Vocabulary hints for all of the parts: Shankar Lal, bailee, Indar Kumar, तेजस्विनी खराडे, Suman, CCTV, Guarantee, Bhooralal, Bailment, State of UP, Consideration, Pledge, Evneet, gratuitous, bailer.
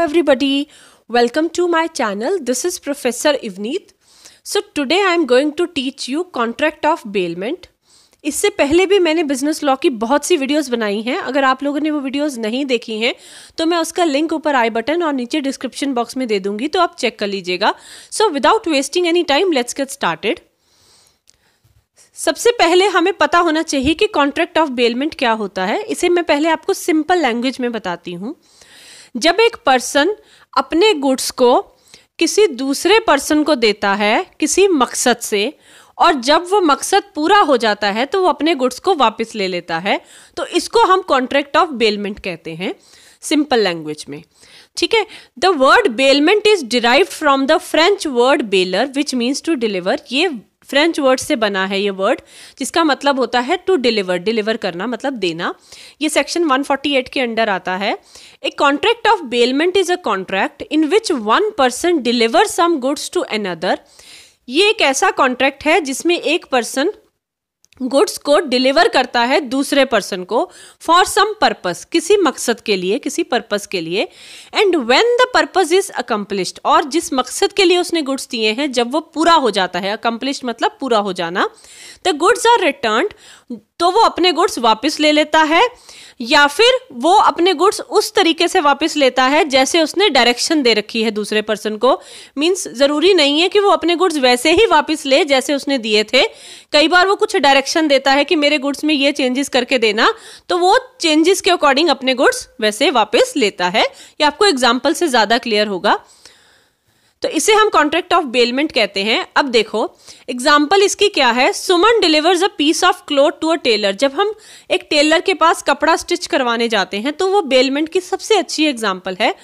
Hello everybody, welcome to my channel. This is Professor Evneet. So today I am going to teach you contract of bailment. इससे पहले भी मैंने business law की बहुत सी videos बनाई हैं. अगर आप लोगों ने वो वीडियोस नहीं देखी हैं तो मैं उसका लिंक ऊपर आई बटन और नीचे डिस्क्रिप्शन बॉक्स में दे दूंगी, तो आप चेक कर लीजिएगा. So without wasting any time let's get started. सबसे पहले हमें पता होना चाहिए कि कॉन्ट्रैक्ट ऑफ बेलमेंट क्या होता है. इसे मैं पहले आपको सिंपल लैंग्वेज में बताती हूँ. जब एक पर्सन अपने गुड्स को किसी दूसरे पर्सन को देता है किसी मकसद से, और जब वो मकसद पूरा हो जाता है तो वो अपने गुड्स को वापस ले लेता है, तो इसको हम कॉन्ट्रैक्ट ऑफ बेलमेंट कहते हैं सिंपल लैंग्वेज में. ठीक है. The word bailment is derived from the French word baler which means to deliver. ये फ्रेंच वर्ड से बना है ये वर्ड, जिसका मतलब होता है टू डिलीवर, डिलीवर करना मतलब देना. ये सेक्शन 148 के अंडर आता है. A contract of bailment is a contract in which one person deliver some goods to another. ये एक ऐसा कॉन्ट्रैक्ट है जिसमें एक पर्सन गुड्स को डिलीवर करता है दूसरे पर्सन को फॉर सम पर्पस, किसी मकसद के लिए, किसी पर्पस के लिए. And when the purpose is accomplished, और जिस मकसद के लिए उसने गुड्स दिए हैं जब वो पूरा हो जाता है, अकम्प्लिश्ड मतलब पूरा हो जाना, द गुड्स आर रिटर्न्ड, तो वो अपने गुड्स वापस ले लेता है, या फिर वो अपने गुड्स उस तरीके से वापस लेता है जैसे उसने डायरेक्शन दे रखी है दूसरे पर्सन को. मीन्स ज़रूरी नहीं है कि वो अपने गुड्स वैसे ही वापस ले जैसे उसने दिए थे. कई बार वो कुछ डायरेक्शन देता है कि मेरे गुड्स में ये चेंजेस करके देना, तो वो चेंजेस के अकॉर्डिंग अपने गुड्स वैसे वापस लेता है. ये आपको एग्जाम्पल से ज़्यादा क्लियर होगा. तो इसे हम कॉन्ट्रैक्ट ऑफ बेलमेंट कहते हैं. अब देखो एग्जाम्पल इसकी क्या है. Suman delivers a piece of cloth to a tailor. जब हम एक टेलर के पास कपड़ा स्टिच करवाने जाते हैं तो वो बेलमेंट की सबसे अच्छी एग्जाम्पल है.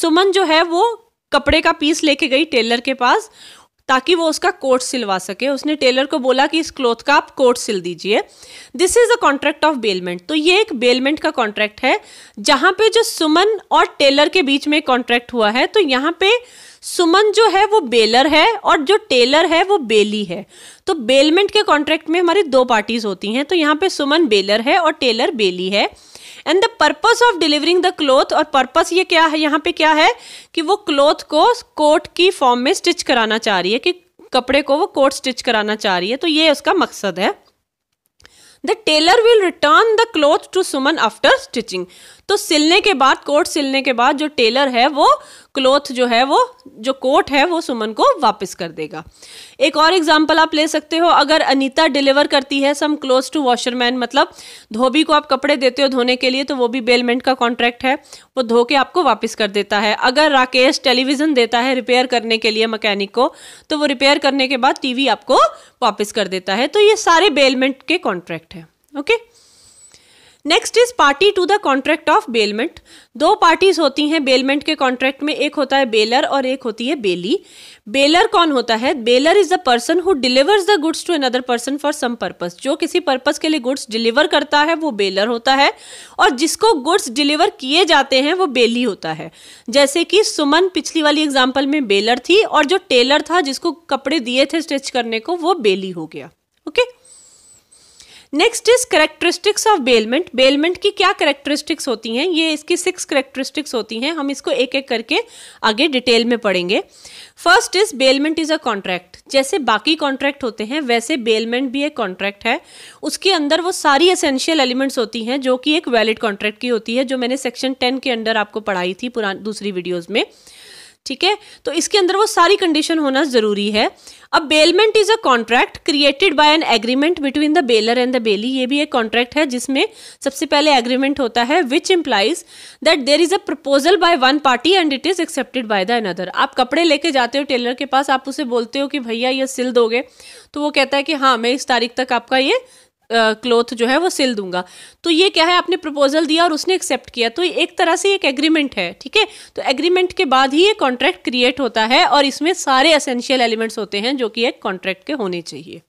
सुमन जो है वो कपड़े का पीस लेके गई टेलर के पास ताकि वो उसका कोट सिलवा सके. उसने टेलर को बोला कि इस क्लोथ का आप कोट सिल दीजिए. This is a contract of bailment. तो ये एक बेलमेंट का कॉन्ट्रैक्ट है जहाँ पे जो सुमन और टेलर के बीच में कॉन्ट्रैक्ट हुआ है. तो यहाँ पे सुमन जो है वो बेलर है और जो टेलर है वो बेली है. तो बेलमेंट के कॉन्ट्रैक्ट में हमारी दो पार्टीज होती हैं. तो यहाँ पे सुमन बेलर है और टेलर बेली है. And the purpose of delivering the cloth, और पर्पस ये क्या है यहाँ पे क्या है कि वो क्लोथ को कोट की फॉर्म में स्टिच कराना चाह रही है, कि कपड़े को वो कोट स्टिच कराना चाह रही है, तो ये उसका मकसद है. The tailor will return the cloth to Suman after stitching. तो सिलने के बाद, कोट सिलने के बाद जो टेलर है वो क्लोथ जो है वो जो कोट है वो सुमन को वापस कर देगा. एक और एग्जांपल आप ले सकते हो. अगर अनीता डिलीवर करती है सम क्लोथ्स टू वॉशरमैन, मतलब धोबी को आप कपड़े देते हो धोने के लिए, तो वो भी बेलमेंट का कॉन्ट्रैक्ट है, वो धो के आपको वापस कर देता है. अगर राकेश टेलीविजन देता है रिपेयर करने के लिए मकैनिक को, तो वो रिपेयर करने के बाद टीवी आपको वापस कर देता है. तो ये सारे बेलमेंट के कॉन्ट्रैक्ट है. Okay. Next is party to the contract of bailment. दो पार्टीज होती हैं बेलमेंट के कॉन्ट्रैक्ट में. एक होता है बेलर और एक होती है बेली. बेलर कौन होता है? Bailor is the person who delivers the goods to another person for some purpose. जो किसी पर्पस के लिए गुड्स डिलीवर करता है वो बेलर होता है, और जिसको गुड्स डिलीवर किए जाते हैं वो बेली होता है. जैसे कि सुमन पिछली वाली एग्जाम्पल में बेलर थी, और जो टेलर था जिसको कपड़े दिए थे स्टिच करने को वो बेली हो गया. Okay. Next is characteristics of bailment. Bailment की क्या करेक्टरिस्टिक्स होती हैं? ये इसकी 6 करेक्टरिस्टिक्स होती हैं. हम इसको एक एक करके आगे डिटेल में पढ़ेंगे. First is bailment is a contract. जैसे बाकी कॉन्ट्रैक्ट होते हैं वैसे बेलमेंट भी एक कॉन्ट्रैक्ट है. उसके अंदर वो सारी एसेंशियल एलिमेंट्स होती हैं जो कि एक वैलिड कॉन्ट्रैक्ट की होती है, जो मैंने सेक्शन 10 के अंदर आपको पढ़ाई थी दूसरी वीडियोज में. ठीक है. तो इसके अंदर वो सारी कंडीशन होना जरूरी है. अब bailment is a contract created by an agreement between the bailor and the bailee. ये भी एक कॉन्ट्रैक्ट है जिसमें सबसे पहले एग्रीमेंट होता है, which implies that there is a proposal by one party and it is accepted by the another. आप कपड़े लेके जाते हो टेलर के पास, आप उसे बोलते हो कि भैया ये सिल दोगे, तो वो कहता है कि हाँ मैं इस तारीख तक आपका ये क्लोथ जो है वो सिल दूंगा. तो ये क्या है, आपने प्रपोजल दिया और उसने एक्सेप्ट किया, तो ये एक तरह से एक एग्रीमेंट है. ठीक है. तो एग्रीमेंट के बाद ही ये कॉन्ट्रैक्ट क्रिएट होता है, और इसमें सारे एसेंशियल एलिमेंट्स होते हैं जो कि एक कॉन्ट्रैक्ट के होने चाहिए.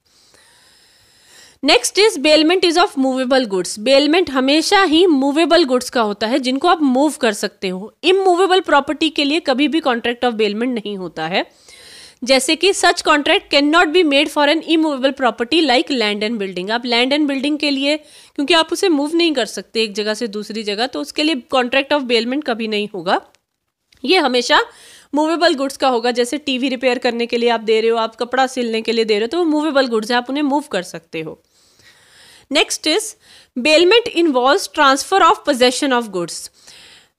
Next is bailment is of movable goods. Bailment हमेशा ही मूवेबल गुड्स का होता है जिनको आप मूव कर सकते हो. इमूवेबल प्रॉपर्टी के लिए कभी भी कॉन्ट्रैक्ट ऑफ बेलमेंट नहीं होता है. जैसे कि such contract can not be made for an immovable property like land and building. आप लैंड एंड बिल्डिंग के लिए, क्योंकि आप उसे मूव नहीं कर सकते एक जगह से दूसरी जगह, तो उसके लिए कॉन्ट्रैक्ट ऑफ बेलमेंट कभी नहीं होगा. ये हमेशा मूवेबल गुड्स का होगा। जैसे टीवी रिपेयर करने के लिए आप दे रहे हो, आप कपड़ा सिलने के लिए दे रहे हो, तो वो मूवेबल गुड्स है, आप उन्हें मूव कर सकते हो। Next is bailment involves transfer of possession of goods.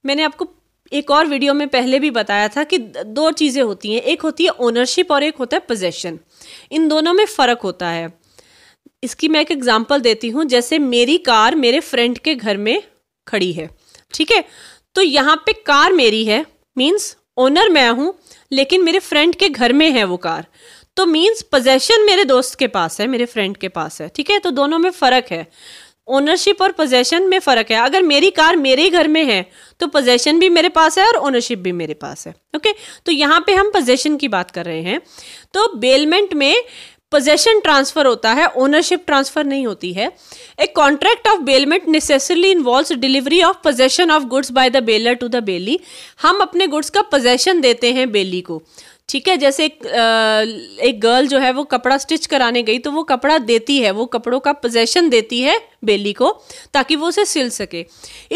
मैंने आपको एक और वीडियो में पहले भी बताया था कि दो चीज़ें होती हैं, एक होती है ओनरशिप और एक होता है पोजेशन। इन दोनों में फ़र्क होता है। इसकी मैं एक एग्जांपल देती हूँ। जैसे मेरी कार मेरे फ्रेंड के घर में खड़ी है, ठीक है, तो यहाँ पे कार मेरी है, मीन्स ओनर मैं हूँ, लेकिन मेरे फ्रेंड के घर में है वो कार, तो मीन्स पोजेशन मेरे दोस्त के पास है, मेरे फ्रेंड के पास है, ठीक है। तो दोनों में फ़र्क है, ओनरशिप और पोजेशन में फ़र्क है। अगर मेरी कार मेरे घर में है तो पोजेशन भी मेरे पास है और ओनरशिप भी मेरे पास है। ओके, तो यहाँ पे हम पोजेशन की बात कर रहे हैं। तो बेलमेंट में पोजेशन ट्रांसफ़र होता है, ओनरशिप ट्रांसफ़र नहीं होती है। A contract of bailment necessarily involves delivery of possession of goods by the bailor to the bailee. हम अपने गुड्स का पोजेशन देते हैं बेली को, ठीक है। जैसे एक गर्ल जो है वो कपड़ा स्टिच कराने गई, तो वो कपड़ा देती है, वो कपड़ों का पोजेशन देती है बेली को ताकि वो उसे सिल सके।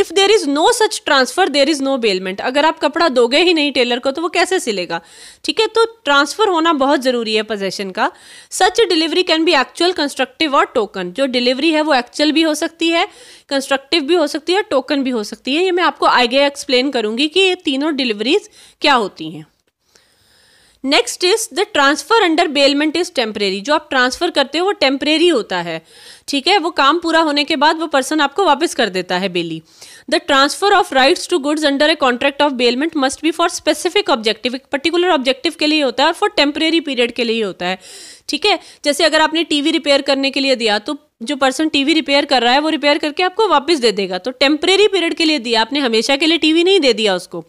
If there is no such transfer there is no bailment. अगर आप कपड़ा दोगे ही नहीं टेलर को तो वो कैसे सिलेगा, ठीक है। तो ट्रांसफ़र होना बहुत ज़रूरी है पोजेशन का। Such delivery can be actual, constructive और टोकन। जो डिलीवरी है वो एक्चुअल भी हो सकती है, कंस्ट्रक्टिव भी हो सकती है, टोकन भी हो सकती है। ये मैं आपको आगे एक्सप्लेन करूँगी कि ये तीनों डिलीवरीज क्या होती हैं। Next is the transfer under bailment is temporary. जो आप ट्रांसफ़र करते हो वो टेम्परेरी होता है, ठीक है। वो काम पूरा होने के बाद वो पर्सन आपको वापस कर देता है, bailee. The transfer of rights to goods under a contract of bailment must be for specific objective. एक पर्टिकुलर ऑब्जेक्टिव के लिए होता है और फॉर टेम्परेरी पीरियड के लिए होता है, ठीक है। जैसे अगर आपने टीवी रिपेयर करने के लिए दिया तो जो पर्सन टीवी रिपेयर कर रहा है वो रिपेयर करके आपको वापस दे देगा, तो टेम्परेरी पीरियड के लिए दिया आपने, हमेशा के लिए टीवी नहीं दे दिया उसको,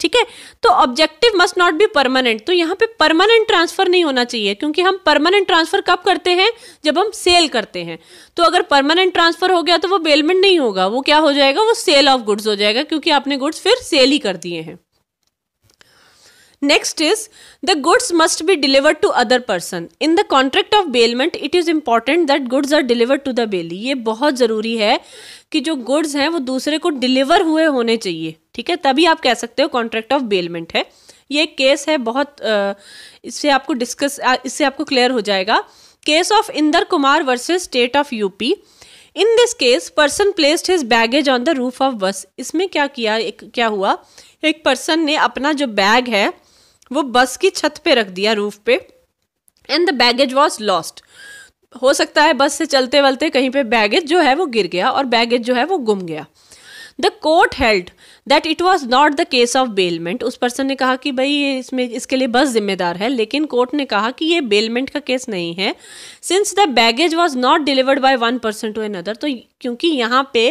ठीक है। तो objective must not be permanent. तो यहाँ पे परमानेंट ट्रांसफ़र नहीं होना चाहिए, क्योंकि हम परमानेंट ट्रांसफ़र कब करते हैं, जब हम सेल करते हैं। तो अगर परमानेंट ट्रांसफ़र हो गया तो वो बेलमेंट नहीं होगा, वो क्या हो जाएगा, वो सेल ऑफ गुड्स हो जाएगा, क्योंकि आपने गुड्स फिर सेल ही कर दिए हैं। Next is the goods must be delivered to other person. In the contract of bailment, it is important that goods are delivered to the bailey. ये बहुत ज़रूरी है कि जो goods हैं वो दूसरे को deliver हुए होने चाहिए, ठीक है, तभी आप कह सकते हो contract of bailment है। ये केस है बहुत, इससे आपको क्लियर हो जाएगा। Case of Inder Kumar versus state of UP. In this case person placed his baggage on the roof of bus. इसमें क्या हुआ, एक पर्सन ने अपना जो बैग है वो बस की छत पे रख दिया, रूफ पे। And the baggage was lost. हो सकता है बस से चलते वलते कहीं पे बैगेज जो है वो गिर गया और बैगेज जो है वो गुम गया। The court held that it was not the case of bailment. उस पर्सन ने कहा कि भाई ये इसमें इसके लिए बस जिम्मेदार है, लेकिन कोर्ट ने कहा कि ये बेलमेंट का केस नहीं है। Since the baggage was not delivered by one person to another. तो क्योंकि यहाँ पे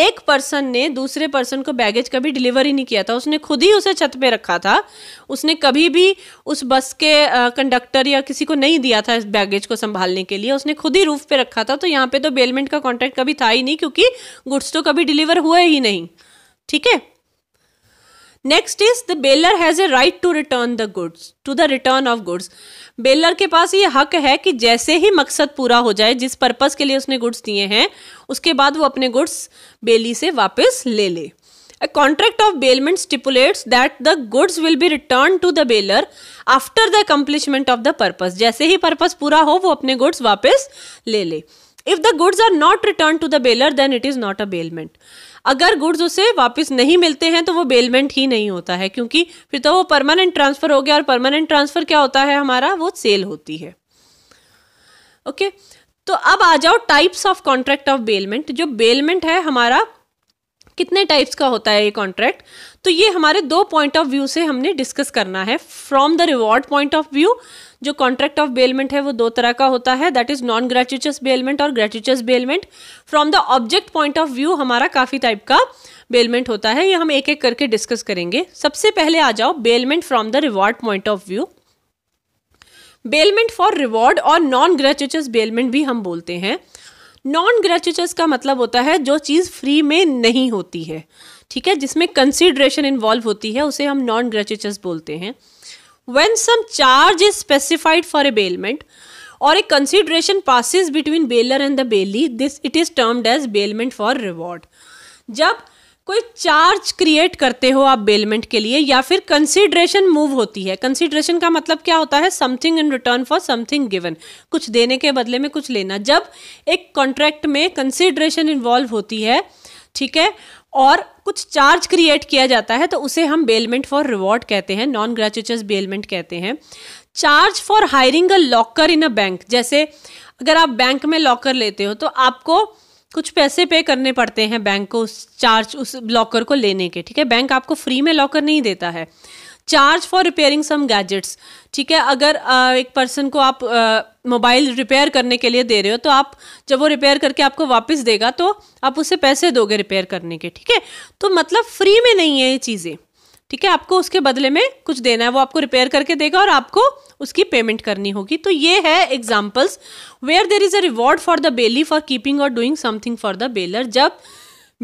एक पर्सन ने दूसरे पर्सन को बैगेज कभी डिलीवर ही नहीं किया था, उसने खुद ही उसे छत पे रखा था, उसने कभी भी उस बस के कंडक्टर या किसी को नहीं दिया था इस बैगेज को संभालने के लिए, उसने खुद ही रूफ पे रखा था। तो यहाँ पे तो बेलमेंट का कॉन्ट्रैक्ट कभी था ही नहीं, क्योंकि गुड्स तो कभी डिलीवर हुए ही नहीं, ठीक है। Next is the bailor has a right to return the goods to the return of goods. Bailor के पास ये हक है कि जैसे ही मकसद पूरा हो जाए, जिस पर्पस के लिए उसने गुड्स दिए हैं, उसके बाद वो अपने गुड्स बेली से वापस ले ले। A contract of bailment stipulates that the goods will be return to the bailor after the accomplishment of the purpose. जैसे ही पर्पस पूरा हो वो अपने गुड्स वापस ले ले। If the goods are not return to the bailor then it is not a bailment. अगर गुड्स उसे वापस नहीं मिलते हैं तो वो बेलमेंट ही नहीं होता है, क्योंकि फिर तो वो परमानेंट ट्रांसफ़र हो गया, और परमानेंट ट्रांसफ़र क्या होता है हमारा, वो सेल होती है। ओके, तो अब आ जाओ types of contract of bailment. जो बेलमेंट है हमारा, कितने टाइप्स का होता है ये कॉन्ट्रैक्ट, तो ये हमारे दो पॉइंट ऑफ व्यू से हमने डिस्कस करना है। From the reward point of view, जो कॉन्ट्रैक्ट ऑफ बेलमेंट है वो दो तरह का होता है, that is non gratuitous bailment और gratuitous bailment. From the object point of view हमारा काफ़ी टाइप का बेलमेंट होता है, ये हम एक एक करके डिस्कस करेंगे। सबसे पहले आ जाओ bailment from the reward point of view. Bailment for reward और नॉन ग्रेच्युटस बेलमेंट भी हम बोलते हैं। नॉन ग्रेच्युटस का मतलब होता है जो चीज़ फ्री में नहीं होती है, ठीक है, जिसमें कंसिडरेशन इन्वॉल्व होती है, उसे हम नॉन ग्रेच्युटस बोलते हैं। When some charge is specified for a bailment और a consideration passes between bailor and the bailee, this it is termed as bailment for reward. जब कोई चार्ज क्रिएट करते हो आप बेलमेंट के लिए या फिर कंसीडरेशन मूव होती है। कंसीडरेशन का मतलब क्या होता है? Something in return for something given, कुछ देने के बदले में कुछ लेना। जब एक कॉन्ट्रैक्ट में कंसीडरेशन इन्वॉल्व होती है, ठीक है, और कुछ चार्ज क्रिएट किया जाता है तो उसे हम बेलमेंट फॉर रिवॉर्ड कहते हैं, नॉन ग्रेच्युटस बेलमेंट कहते हैं। Charge for hiring a locker in a bank, जैसे अगर आप बैंक में लॉकर लेते हो तो आपको कुछ पैसे पे करने पड़ते हैं बैंक को उस लॉकर को लेने के, ठीक है, बैंक आपको फ्री में लॉकर नहीं देता है। Charge for repairing some gadgets, ठीक है, अगर एक पर्सन को आप मोबाइल रिपेयर करने के लिए दे रहे हो तो आप जब वो रिपेयर करके आपको वापस देगा तो आप उसे पैसे दोगे रिपेयर करने के, ठीक है। तो मतलब फ्री में नहीं है ये चीज़ें, ठीक है, आपको उसके बदले में कुछ देना है, वो आपको रिपेयर करके देगा और आपको उसकी पेमेंट करनी होगी। तो ये है examples where there is a reward for the bailee for keeping और doing something for the bailor. जब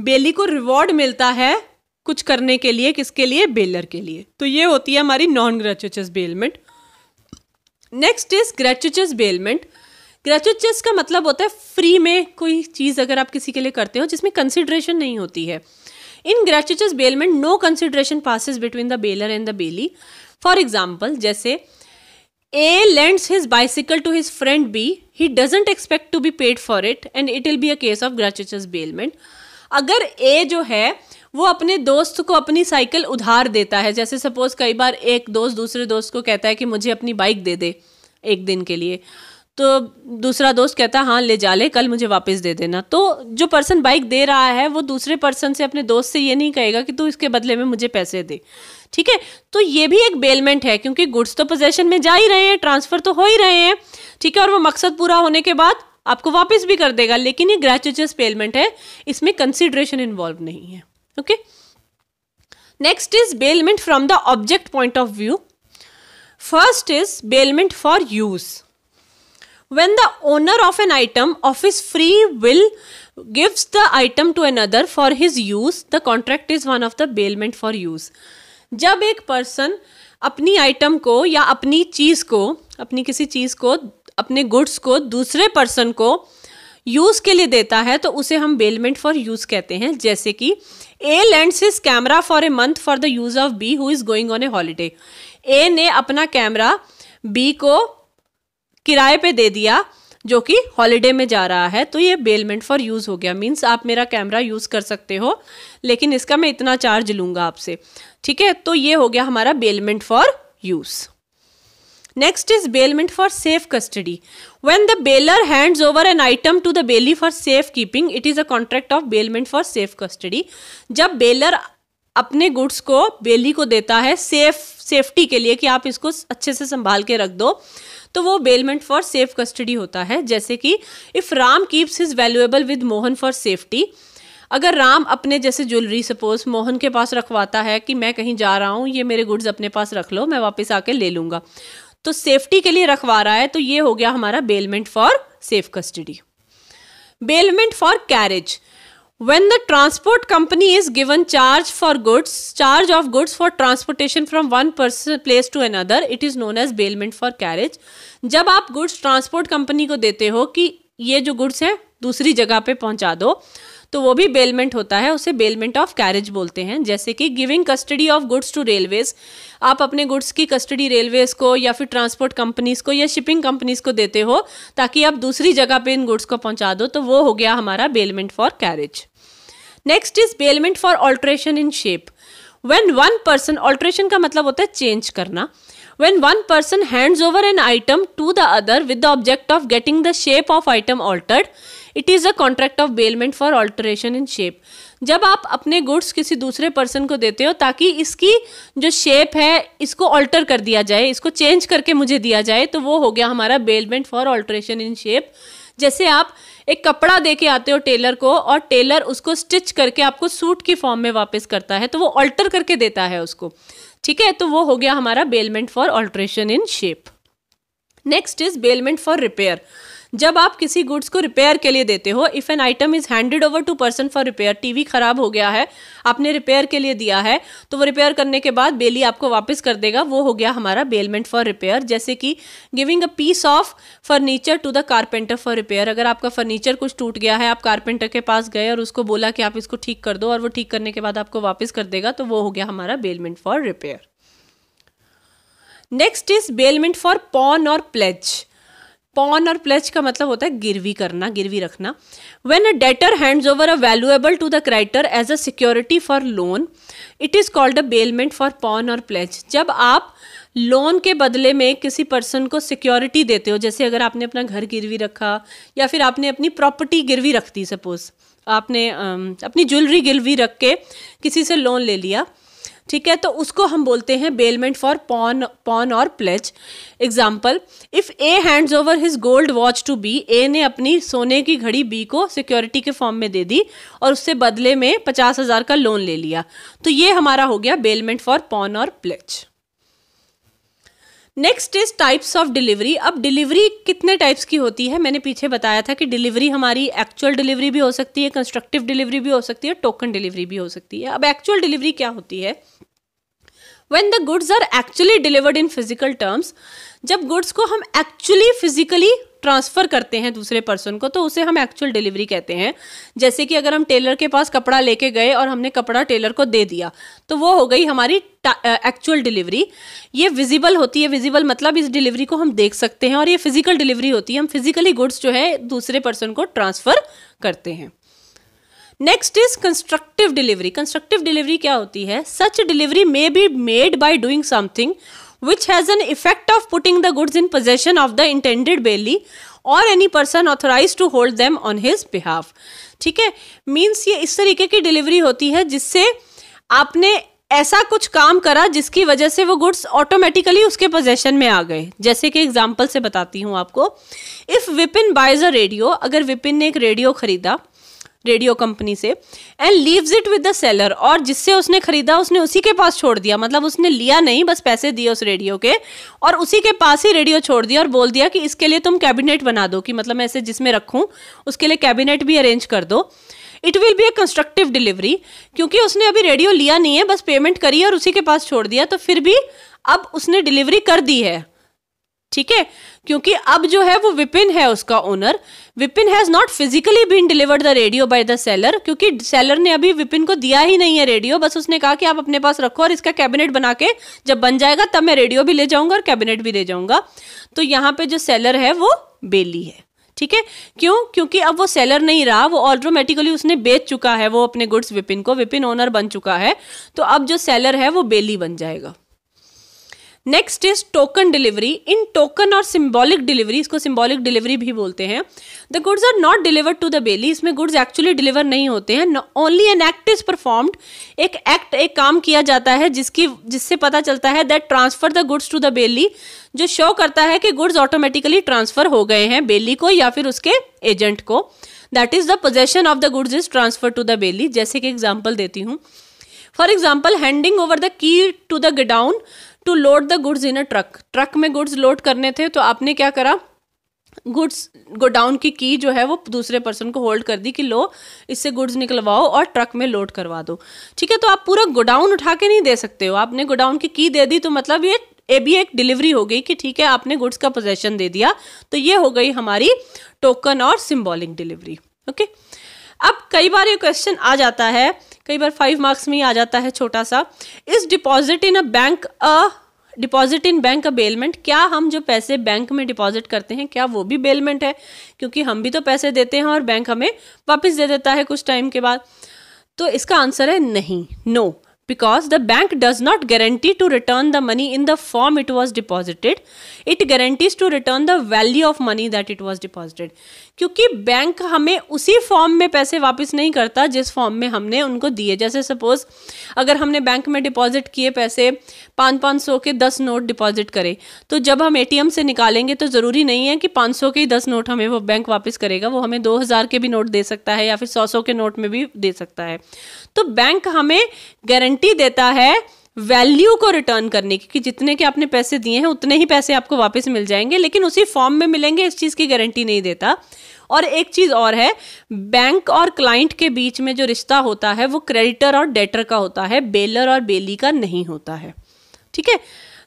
बेली को रिवॉर्ड मिलता है कुछ करने के लिए, किसके लिए? बेलर के लिए। तो ये होती है हमारी non gratuitous bailment. Next is gratuitous bailment. Gratuitous का मतलब होता है फ्री में कोई चीज़ अगर आप किसी के लिए करते हो जिसमें कंसिडरेशन नहीं होती है। In gratuitous bailment no consideration passes between the bailor and the bailee. For example, जैसे A lends his bicycle to his friend B. He doesn't expect to be paid for it and it will be a case of gratuitous bailment. अगर A जो है वो अपने दोस्त को अपनी cycle उधार देता है, जैसे सपोज कई बार एक दोस्त दूसरे दोस्त को कहता है कि मुझे अपनी बाइक दे दे एक दिन के लिए, तो दूसरा दोस्त कहता है हाँ ले जा ले, कल मुझे वापस दे देना। तो जो पर्सन बाइक दे रहा है वो दूसरे पर्सन से, अपने दोस्त से ये नहीं कहेगा कि तू इसके बदले में मुझे पैसे दे, ठीक है। तो ये भी एक बेलमेंट है क्योंकि गुड्स तो पोजेशन में जा ही रहे हैं, ट्रांसफर तो हो ही रहे हैं, ठीक है, और वो मकसद पूरा होने के बाद आपको वापस भी कर देगा, लेकिन ये ग्रेच्युटस बेलमेंट है, इसमें कंसिडरेशन इन्वॉल्व नहीं है। Okay, next is bailment from the object point of view. First is bailment for use. When the owner of an item of his free will gives the item to another for his use, the contract is one of the bailment for use. जब एक person अपनी item को या अपनी चीज़ को, अपनी किसी चीज़ को, अपने goods को दूसरे person को use के लिए देता है तो उसे हम bailment for use कहते हैं। जैसे कि A lends his camera for a month for the use of B who is going on a holiday. A ने अपना कैमरा B को किराए पे दे दिया जो कि हॉलीडे में जा रहा है, तो ये बेलमेंट फॉर यूज़ हो गया। मीन्स आप मेरा कैमरा यूज़ कर सकते हो लेकिन इसका मैं इतना चार्ज लूँगा आपसे, ठीक है। तो ये हो गया हमारा bailment for use. Next is bailment for safe custody. When the bailor hands over an item to the bailee for safe keeping it is a contract of bailment for safe custody. जब bailor अपने goods को bailee को देता है safety के लिए कि आप इसको अच्छे से संभाल के रख दो, तो वो बेलमेंट फॉर सेफ कस्टडी होता है। जैसे कि if Ram keeps his valuable with Mohan for safety, अगर राम अपने जैसे ज्वेलरी सपोज मोहन के पास रखवाता है कि मैं कहीं जा रहा हूँ, ये मेरे गुड्स अपने पास रख लो, मैं वापस आके ले लूँगा, तो सेफ्टी के लिए रखवा रहा है, तो ये हो गया हमारा bailment for safe custody. Bailment for carriage. When the transport company is given charge for goods, charge of goods for transportation from one place to another, it is known as bailment for carriage. जब आप goods transport company को देते हो कि ये जो goods है दूसरी जगह पे पहुंचा दो, तो वो भी बेलमेंट होता है, उसे बेलमेंट ऑफ कैरेज बोलते हैं। जैसे कि giving custody of goods to railways, आप अपने गुड्स की कस्टडी रेलवेज को या फिर ट्रांसपोर्ट कंपनीज को या शिपिंग कंपनीज को देते हो ताकि आप दूसरी जगह पे इन गुड्स को पहुंचा दो, तो वो हो गया हमारा bailment for carriage. Next is bailment for alteration in shape. When one person, alteration का मतलब होता है चेंज करना। When one person hands over an item to the other with the object of getting the shape of item altered, it is a contract of bailment for alteration in shape. जब आप अपने goods किसी दूसरे person को देते हो ताकि इसकी जो शेप है इसको ऑल्टर कर दिया जाए, इसको चेंज करके मुझे दिया जाए, तो वो हो गया हमारा bailment for alteration in shape. जैसे आप एक कपड़ा देके आते हो टेलर को और टेलर उसको स्टिच करके आपको सूट की फॉर्म में वापस करता है, तो वो ऑल्टर करके देता है उसको, ठीक है, तो वो हो गया हमारा bailment for alteration in shape. Next is bailment for repair. जब आप किसी गुड्स को रिपेयर के लिए देते हो, if an item is handed over to person for repair, TV खराब हो गया है, आपने रिपेयर के लिए दिया है, तो वो रिपेयर करने के बाद बेली आपको वापस कर देगा, वो हो गया हमारा बेलमेंट फॉर रिपेयर। जैसे कि giving a piece of furniture to the carpenter for repair. अगर आपका फर्नीचर कुछ टूट गया है, आप कारपेंटर के पास गए और उसको बोला कि आप इसको ठीक कर दो, और वो ठीक करने के बाद आपको वापस कर देगा, तो वो हो गया हमारा bailment for repair. Next is bailment for pawn और प्लेज। पॉन और प्लेज का मतलब होता है गिरवी करना, गिरवी रखना। When a debtor hands over a valuable to the creditor as a security for loan, it is called a bailment for pawn और प्लेज। जब आप लोन के बदले में किसी पर्सन को सिक्योरिटी देते हो, जैसे अगर आपने अपना घर गिरवी रखा, या फिर आपने अपनी प्रॉपर्टी गिरवी रख दी, सपोज आपने अपनी ज्वेलरी गिरवी रख के किसी से लोन ले लिया, ठीक है, तो उसको हम बोलते हैं बेलमेंट फॉर पॉन और pledge. Example, if A hands over his gold watch to B, A ने अपनी सोने की घड़ी बी को सिक्योरिटी के फॉर्म में दे दी और उससे बदले में 50,000 का लोन ले लिया, तो ये हमारा हो गया बेलमेंट फॉर पॉन और pledge. Next is types of delivery. अब डिलीवरी कितने टाइप्स की होती है? मैंने पीछे बताया था कि डिलीवरी हमारी एक्चुअल डिलीवरी भी हो सकती है, कंस्ट्रक्टिव डिलीवरी भी हो सकती है, टोकन डिलीवरी भी हो सकती है। अब एक्चुअल डिलीवरी क्या होती है? When the goods are actually delivered in physical terms, जब गुड्स को हम एक्चुअली फिजिकली ट्रांसफर करते हैं दूसरे पर्सन को, तो उसे हम एक्चुअल डिलीवरी कहते हैं। जैसे कि अगर हम टेलर के पास कपड़ा लेके गए और हमने कपड़ा टेलर को दे दिया, तो वो हो गई हमारी एक्चुअल डिलीवरी। ये विजिबल होती है, विजिबल मतलब इस डिलीवरी को हम देख सकते हैं, और ये फिजिकल डिलीवरी होती है, हम फिजिकली गुड्स जो है दूसरे पर्सन को ट्रांसफर करते हैं। Next is constructive delivery. Constructive delivery क्या होती है? Such delivery may be made by doing something which has an effect of putting the goods in possession of the intended bailee or any person authorized to hold them on his behalf. ठीक है, means ये इस तरीके की delivery होती है जिससे आपने ऐसा कुछ काम करा जिसकी वजह से वो गुड्स ऑटोमेटिकली उसके पोजेशन में आ गए। जैसे कि एग्जाम्पल से बताती हूँ आपको, if Vipin buys a radio, अगर विपिन ने एक रेडियो खरीदा रेडियो कंपनी से, and leaves it with the seller, और जिससे उसने खरीदा उसने उसी के पास छोड़ दिया, मतलब उसने लिया नहीं, बस पैसे दिए उस रेडियो के और उसी के पास ही रेडियो छोड़ दिया और बोल दिया कि इसके लिए तुम कैबिनेट बना दो, कि मतलब ऐसे जिसमें रखूं उसके लिए कैबिनेट भी अरेंज कर दो। It will be a constructive delivery, क्योंकि उसने अभी रेडियो लिया नहीं है, बस पेमेंट करी और उसी के पास छोड़ दिया, तो फिर भी अब उसने डिलीवरी कर दी है, ठीक है, क्योंकि अब जो है वो विपिन है उसका owner. Vipin has not physically been delivered the radio by the seller, क्योंकि सेलर ने अभी विपिन को दिया ही नहीं है रेडियो, बस उसने कहा कि आप अपने पास रखो और इसका कैबिनेट बना के जब बन जाएगा तब मैं रेडियो भी ले जाऊंगा और कैबिनेट भी ले जाऊंगा। तो यहाँ पे जो सेलर है वो बेली है, ठीक है, क्यों? क्योंकि अब वो सेलर नहीं रहा, वो ऑटोमेटिकली उसने बेच चुका है वो अपने गुड्स विपिन को, विपिन ओनर बन चुका है, तो अब जो सेलर है वो बेली बन जाएगा। Next is token delivery. In token और सिंबॉलिक डिलीवरी, इसको सिंबॉलिक डिलीवरी भी बोलते हैं, the goods are not delivered to the bailee, इसमें गुड्स एक्चुअली डिलीवर नहीं होते हैं। Only an act is performed, एक एक्ट, एक काम किया जाता है जिससे पता चलता है that transfer the goods to the bailee, जो शो करता है कि गुड्स ऑटोमेटिकली ट्रांसफर हो गए हैं बेली को या फिर उसके एजेंट को। That is the possession of the goods is transfer to the bailee. जैसे कि एग्जाम्पल देती हूँ, for example handing over the key to the godown to load the goods in a truck. Truck में goods load करने थे, तो आपने क्या करा, गुड्स गोडाउन की जो है वो दूसरे पर्सन को होल्ड कर दी कि लो इससे गुड्स निकलवाओ और ट्रक में लोड करवा दो, ठीक है, तो आप पूरा गोडाउन उठा के नहीं दे सकते हो, आपने गोडाउन की दे दी, तो मतलब ये भी एक डिलीवरी हो गई कि ठीक है आपने गुड्स का पोजेशन दे दिया, तो ये हो गई हमारी टोकन और सिम्बॉलिक डिलीवरी। ओके, अब कई बार ये क्वेश्चन आ जाता है, कई बार 5 मार्क्स में ही आ जाता है छोटा सा, इस deposit in bank a bailment. क्या हम जो पैसे बैंक में डिपॉजिट करते हैं क्या वो भी बेलमेंट है? क्योंकि हम भी तो पैसे देते हैं और बैंक हमें वापस दे देता है कुछ टाइम के बाद। तो इसका आंसर है नहीं, no, because the bank does not guarantee to return the money in the form it was deposited, it guarantees to return the value of money that it was deposited. क्योंकि bank हमें उसी form में पैसे वापस नहीं करता जिस form में हमने उनको दिए। जैसे सपोज अगर हमने बैंक में डिपॉजिट किए पैसे, 500 के 10 नोट डिपॉजिट करे, तो जब हम ATM से निकालेंगे तो ज़रूरी नहीं है कि 500 के ही 10 नोट हमें वो बैंक वापस करेगा, वो हमें 2000 के भी नोट दे सकता है या फिर 100 के नोट में भी दे सकता है। तो बैंक हमें गारंटी देता है वैल्यू को रिटर्न करने की, कि जितने के आपने पैसे दिए हैं उतने ही पैसे आपको वापस मिल जाएंगे, लेकिन उसी फॉर्म में मिलेंगे इस चीज़ की गारंटी नहीं देता। और एक चीज़ और है, बैंक और क्लाइंट के बीच में जो रिश्ता होता है वो क्रेडिटर और डेटर का होता है, बेलर और बेली का नहीं होता है। ठीक है,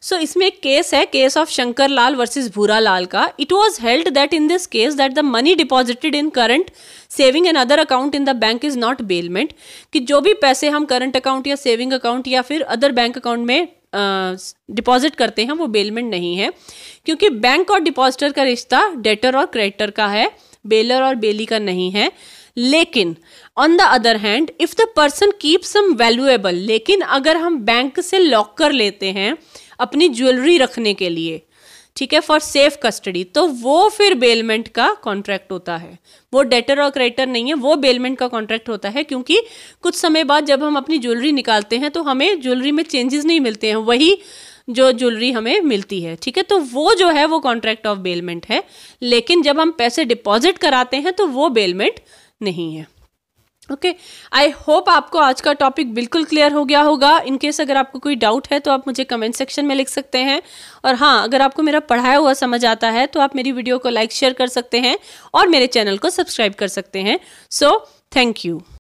सो इसमें एक केस है, case of Shankar Lal versus Bhuralal का। It was held that in this case that the money deposited in current saving and other account in the bank is not bailment, कि जो भी पैसे हम करंट अकाउंट या सेविंग अकाउंट या फिर अदर बैंक अकाउंट में डिपॉजिट करते हैं वो बेलमेंट नहीं है, क्योंकि बैंक और डिपॉजिटर का रिश्ता डेटर और क्रेडिटर का है, बेलर और बेली का नहीं है। लेकिन on the other hand if the person keep some valuable, लेकिन अगर हम बैंक से लॉकर लेते हैं अपनी ज्वेलरी रखने के लिए, ठीक है, फॉर सेफ कस्टडी, तो वो फिर बेलमेंट का कॉन्ट्रैक्ट होता है, वो डेटर और क्रेडिटर नहीं है, वो बेलमेंट का कॉन्ट्रैक्ट होता है। क्योंकि कुछ समय बाद जब हम अपनी ज्वेलरी निकालते हैं तो हमें ज्वेलरी में चेंजेस नहीं मिलते हैं, वही जो ज्वेलरी हमें मिलती है। ठीक है, तो वो जो है वो कॉन्ट्रैक्ट ऑफ बेलमेंट है, लेकिन जब हम पैसे डिपॉजिट कराते हैं तो वो बेलमेंट नहीं है। ओके, आई होप आपको आज का टॉपिक बिल्कुल क्लियर हो गया होगा। इन केस अगर आपको कोई डाउट है तो आप मुझे कमेंट सेक्शन में लिख सकते हैं। और हाँ, अगर आपको मेरा पढ़ाया हुआ समझ आता है तो आप मेरी वीडियो को लाइक शेयर कर सकते हैं और मेरे चैनल को सब्सक्राइब कर सकते हैं। So thank you.